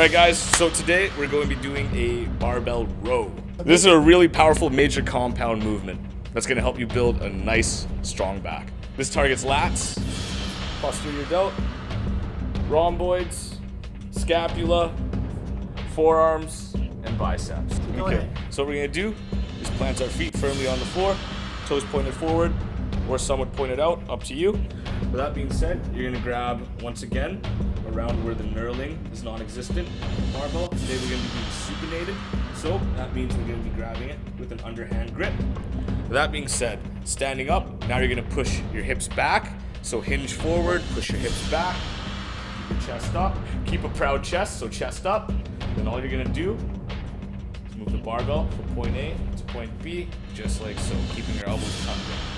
Alright guys, so today we're going to be doing a barbell row. This is a really powerful major compound movement that's going to help you build a nice strong back. This targets lats, plus through your delt, rhomboids, scapula, forearms, and biceps. Okay, so what we're going to do is plant our feet firmly on the floor, toes pointed forward or somewhat pointed out, up to you. With that being said, you're going to grab, once again, around where the knurling is non-existent. Barbell, today we're going to be doing supinated, so that means we're going to be grabbing it with an underhand grip. With that being said, standing up, now you're going to push your hips back, so hinge forward, push your hips back, keep your chest up, keep a proud chest, so chest up, then all you're going to do is move the barbell from point A to point B, just like so, keeping your elbows tucked in.